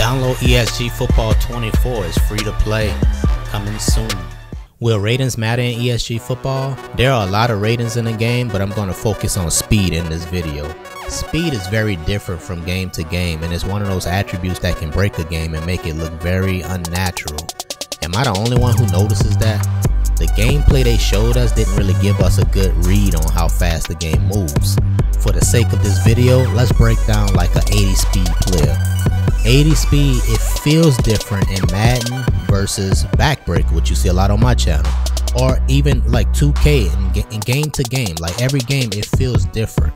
Download ESG Football 24. It's free to play. Coming soon. Will ratings matter in ESG football? There are a lot of ratings in the game, but I'm going to focus on speed in this video. Speed is very different from game to game, and it's one of those attributes that can break a game and make it look very unnatural. Am I the only one who notices that? The gameplay they showed us didn't really give us a good read on how fast the game moves. For the sake of this video, let's break down like an 80 speed player. 80 speed, it feels different in Madden versus Backbreak, which you see a lot on my channel, or even like 2K in game to game. Like every game, it feels different.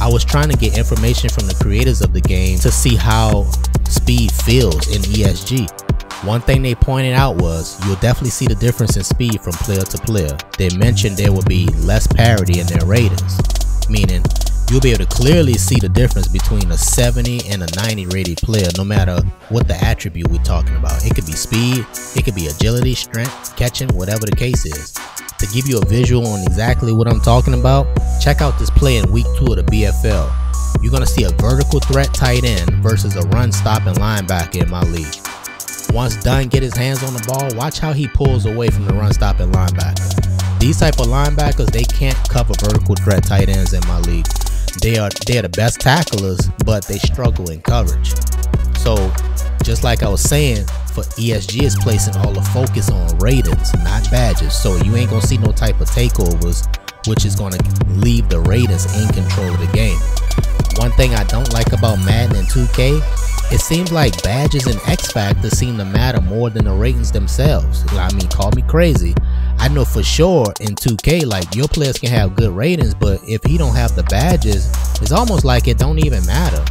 I was trying to get information from the creators of the game to see how speed feels in ESG. One thing they pointed out was you'll definitely see the difference in speed from player to player. They mentioned there would be less parity in their ratings, meaning you'll be able to clearly see the difference between a 70 and a 90 rated player, no matter what the attribute we're talking about. It could be speed, it could be agility, strength, catching, whatever the case is. To give you a visual on exactly what I'm talking about, check out this play in week 2 of the BFL. You're going to see a vertical threat tight end versus a run stopping linebacker in my league. Once Dunn gets his hands on the ball, watch how he pulls away from the run stopping linebacker. These type of linebackers, they can't cover vertical threat tight ends in my league. They are the best tacklers, but they struggle in coverage. So just like I was saying, for ESG is placing all the focus on ratings, not badges. So you ain't gonna see no type of takeovers, which is gonna leave the ratings in control of the game. One thing I don't like about Madden and 2K, it seems like badges and X Factor seem to matter more than the ratings themselves. I mean, call me crazy. I know for sure in 2K, like, your players can have good ratings, but if he don't have the badges, it's almost like it don't even matter.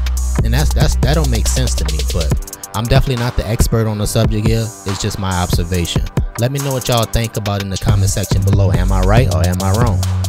And that don't make sense to me, but I'm definitely not the expert on the subject here. It's just my observation. Let me know what y'all think about it in the comment section below. Am I right or am I wrong?